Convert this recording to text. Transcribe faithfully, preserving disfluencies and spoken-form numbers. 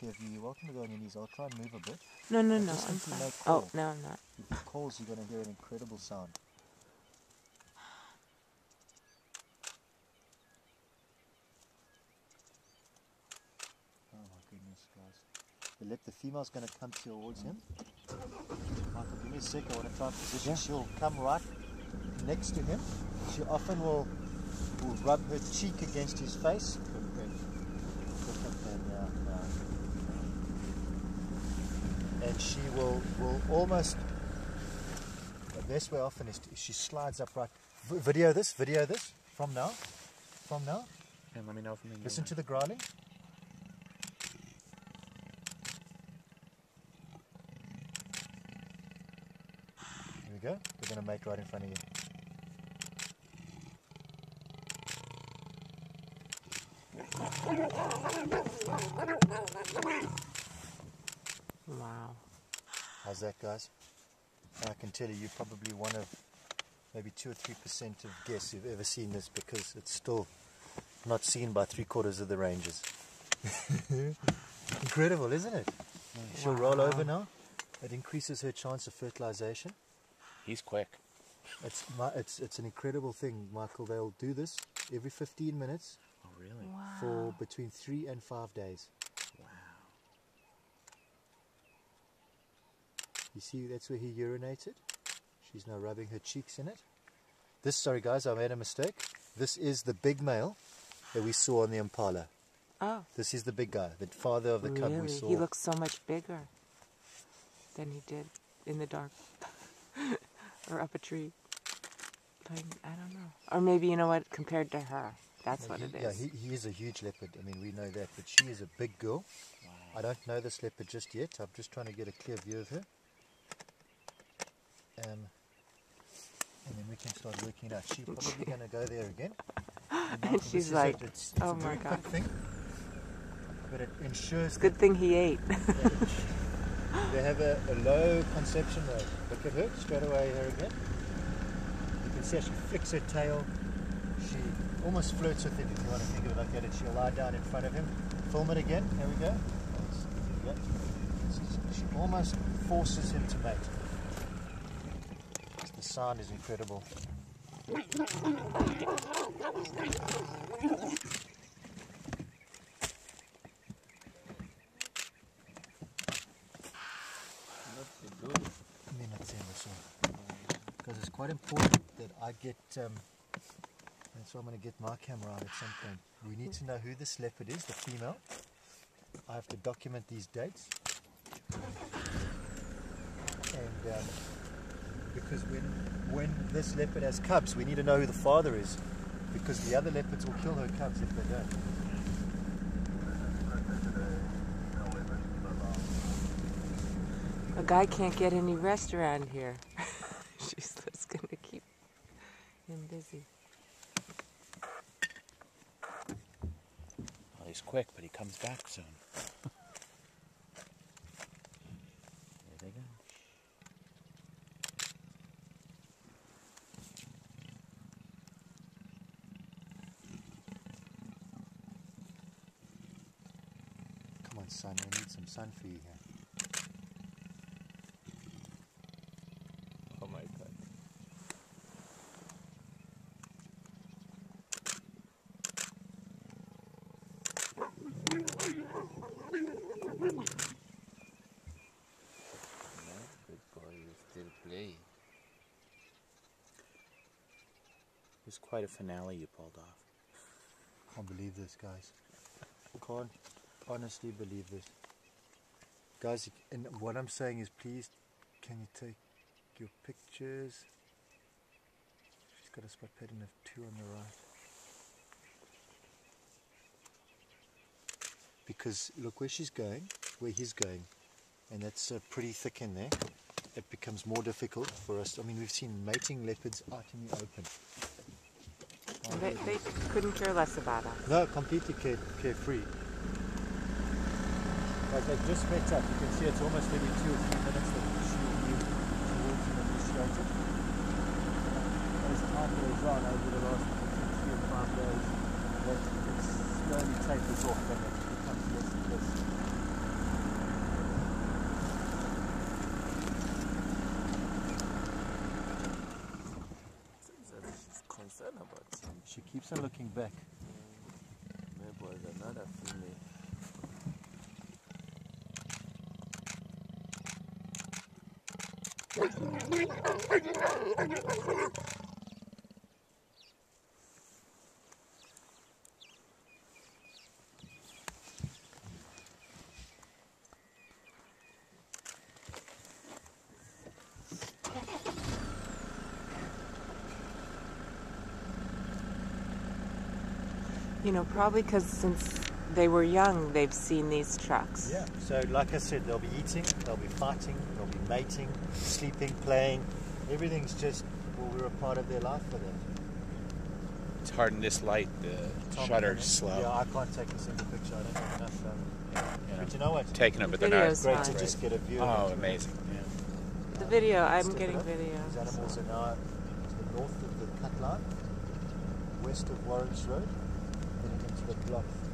You're welcome to go on your knees. I'll try and move a bit. No, no, no. I'm fine. No oh, no, I'm not. If it calls, you're going to hear an incredible sound. Oh my goodness, guys. The lip, the female's going to come towards him. Michael, give me a second. I want to try and position. Yeah. She'll come right next to him. She often will, will rub her cheek against his face. And she will, will almost, the best way often is to, she slides up right, v video this, video this, from now, from now. And let me know from the listen to the growling. Here we go, we're going to make right in front of you. Wow. How's that, guys? I can tell you, you're probably one of maybe two or three percent of guests who've ever seen this, because it's still not seen by three quarters of the rangers. Incredible, isn't it? Wow. She'll roll over now. It increases her chance of fertilization. He's quick. It's, my, it's, it's an incredible thing, Michael. They'll do this every fifteen minutes. Oh, really? Wow. For between three and five days. You see, that's where he urinated. She's now rubbing her cheeks in it. This, sorry guys, I made a mistake. This is the big male that we saw on the Impala. Oh. This is the big guy, the father of the really? cub we saw. He looks so much bigger than he did in the dark. Or up a tree. Like, I don't know. Or maybe, you know what, compared to her. That's no, what he, it is. Yeah, he, he is a huge leopard. I mean, we know that. But she is a big girl. Wow. I don't know this leopard just yet. I'm just trying to get a clear view of her. Um, and then we can start working it out. She's probably going to go there again. And, and she's like, it. it's, it's oh my God. Thing, but it ensures... It's a good thing he ate. They have a, a low conception rate. Look at her, straight away here again. You can see how she flicks her tail. She almost flirts with him, if you want to think of it like that. And she'll lie down in front of him. Film it again. Here we go. Here we go. She almost forces him to mate. The sound is incredible. Because it's quite important that I get, um, that's why I'm going to get my camera out at some point. We need to know who this leopard is, the female. I have to document these dates. And, um, because when, when this leopard has cubs, we need to know who the father is, because the other leopards will kill her cubs if they don't. A guy can't get any rest around here. She's just going to keep him busy. Well, he's quick, but he comes back soon. Sun, we need some sun for you here. Oh my God. Good boy, you still play. It was quite a finale you pulled off. Can't believe this, guys. Can't. Honestly believe this, guys. And what I'm saying is, please, can you take your pictures? She's got a spot pattern of two on the right, because look where she's going, where he's going, and that's uh, pretty thick in there. It becomes more difficult for us. I mean, we've seen mating leopards out in the open. They, they couldn't care less about us. No, completely care, carefree. Like they've just met up, you can see it's almost every two or three minutes that she will be towards and initiated. As time goes on over the last three or five days, that it's slowly tapers off and it becomes less and less. Keeps on looking back. There was another female. You know, probably because since they were young, they've seen these tracks. Yeah, so like I said, they'll be eating, they'll be fighting, they'll be mating, sleeping, playing. Everything's just, well, we're a part of their life for them. It's hard in this light, the shutter's slow. Yeah, I can't take a single picture, I don't have enough. Um, you know, but you know what? Taking them, but they're not. It's great to just get a view. Oh, amazing. Yeah. The video, I'm getting video. These animals are now to the north of the cut line, west of Warren's Road, into the bluff.